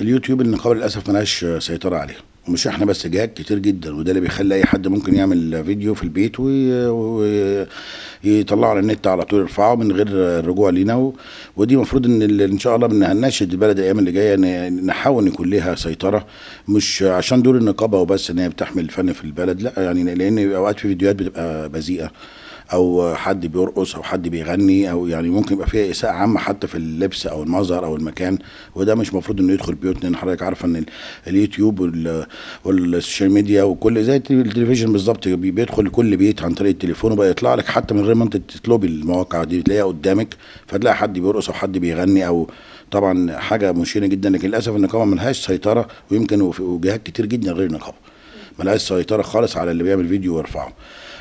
اليوتيوب النقابه للاسف ملهاش سيطره عليه، ومش احنا بس، جهات كتير جدا، وده اللي بيخلي اي حد ممكن يعمل فيديو في البيت ويطلعه على النت على طول، يرفعه من غير الرجوع لينا. ودي المفروض ان شاء الله هنناشد البلد الايام اللي جايه نحاول يكون لها سيطره، مش عشان دور النقابه وبس ان هي بتحمل الفن في البلد، لا يعني، لان اوقات في فيديوهات بتبقى بذيئه، او حد بيرقص او حد بيغني، او يعني ممكن يبقى فيها اساءه عامه حتى في اللبس او المظهر او المكان، وده مش المفروض انه يدخل بيوتنا. لان حضرتك عارفه ان اليوتيوب والسوشيال ميديا وكل زي التلفزيون بالظبط، بيدخل كل بيت عن طريق التليفون، وبقى يطلع لك حتى من غير ما انت تطلبي، المواقع دي بتلاقيها قدامك، فتلاقي حد بيرقص او حد بيغني، او طبعا حاجه مشينه جدا. لكن للاسف النقابه ملهاش سيطره، ويمكن وجهات كتير جدا غير النقابه ملهاش سيطره خالص على اللي بيعمل فيديو ويرفعه.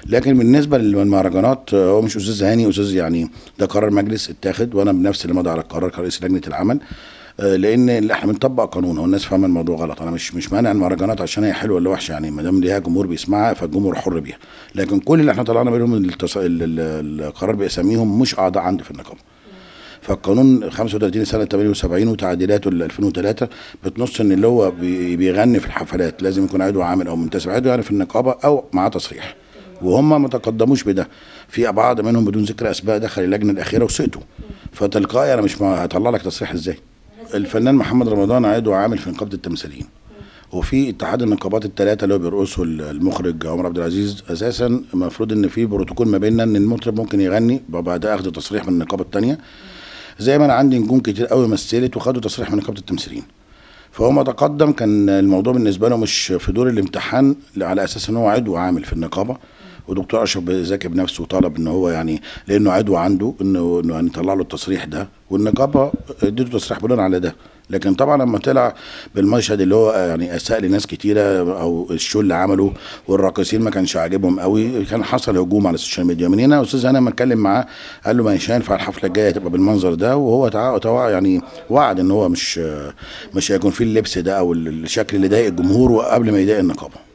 لكن بالنسبه للمهرجانات، هو مش استاذ هاني استاذ، يعني ده قرار مجلس اتاخد، وانا بنفسي اللي مضى على القرار كرئيس لجنه العمل، لان احنا بنطبق قانون. هو الناس فاهمه الموضوع غلط، انا مش مانع المهرجانات عشان هي حلوه ولا وحشه، يعني ما دام ليها جمهور بيسمعها فالجمهور حر بيها، لكن كل اللي احنا طلعنا بينهم القرار باساميهم مش اعضاء عندي في النقابه. فالقانون 35 سنه 78 وتعديلاته ل 2003 بتنص ان اللي هو بيغني في الحفلات لازم يكون عضو عامل او منتسب عضو يعني في النقابه او معاه تصريح، وهم ما تقدموش بده. في بعض منهم بدون ذكر اسماء دخل اللجنه الاخيره وسقطوا، فتلقائي انا مش هطلع لك تصريح ازاي. الفنان محمد رمضان عضو عامل في نقابه التمثيليين، وفي اتحاد النقابات الثلاثه اللي هو بيرقصوا المخرج عمر عبد العزيز، اساسا المفروض ان في بروتوكول ما بيننا ان المطرب ممكن يغني بعد اخذ تصريح من النقابه الثانيه، زي ما انا عندي نجوم كتير قوي مثلت وخدوا تصريح من نقابه التمثيليين. فهو ما تقدم كان الموضوع بالنسبه له مش في دور الامتحان، على اساس ان هو عضو عامل في النقابه، ودكتور اشرف زكي بنفسه طلب ان هو يعني لانه عضو عنده انه هنطلع له التصريح ده، والنقابه اديته تصريح بناء على ده. لكن طبعا لما طلع بالمشهد اللي هو يعني اساء لناس كتيره، او الشو اللي عمله والراقصين ما كانش عاجبهم قوي، كان حصل هجوم على السوشيال ميديا. من هنا استاذ انا لما اتكلم معاه قال له ما ينفع الحفله الجايه تبقى بالمنظر ده، وهو يعني وعد ان هو مش هيكون فيه اللبس ده او الشكل اللي ضايق الجمهور، وقبل ما يضايق النقابه.